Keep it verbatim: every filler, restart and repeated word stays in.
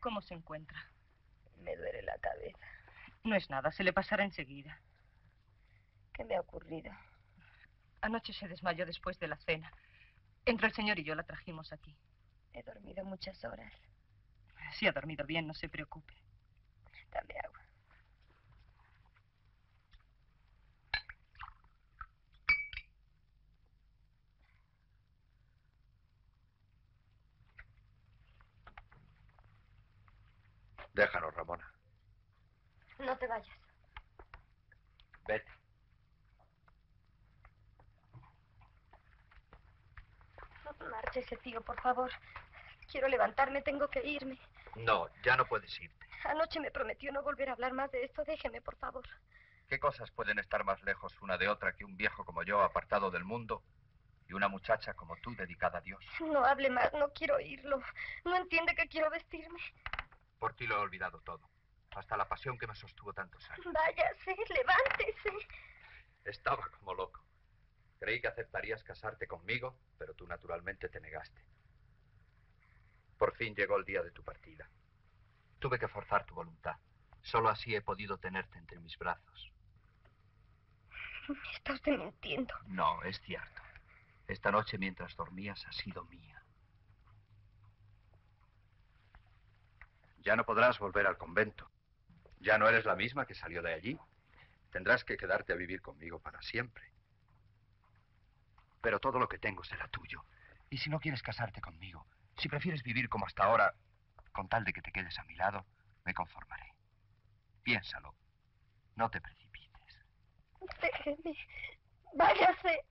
¿Cómo se encuentra? Me duele la cabeza. No es nada, se le pasará enseguida. ¿Qué me ha ocurrido? Anoche se desmayó después de la cena. Entre el señor y yo la trajimos aquí. He dormido muchas horas. Sí, ha dormido bien, no se preocupe. Dame agua. Déjanos, Ramona. No te vayas. Vete. No te marches, tío, por favor. Quiero levantarme, tengo que irme. No, ya no puedes irte. Anoche me prometió no volver a hablar más de esto. Déjeme, por favor. ¿Qué cosas pueden estar más lejos una de otra que un viejo como yo, apartado del mundo, y una muchacha como tú, dedicada a Dios? No hable más, no quiero oírlo. No entiende que quiero vestirme. Por ti lo he olvidado todo. Hasta la pasión que me sostuvo tantos años. Váyase, levántese. Estaba como loco. Creí que aceptarías casarte conmigo, pero tú naturalmente te negaste. Por fin llegó el día de tu partida. Tuve que forzar tu voluntad. Solo así he podido tenerte entre mis brazos. ¿Está usted mintiendo? No, es cierto. Esta noche mientras dormías has sido mía. Ya no podrás volver al convento. Ya no eres la misma que salió de allí. Tendrás que quedarte a vivir conmigo para siempre. Pero todo lo que tengo será tuyo. Y si no quieres casarte conmigo, si prefieres vivir como hasta ahora, con tal de que te quedes a mi lado, me conformaré. Piénsalo. No te precipites. Déjeme. Váyase.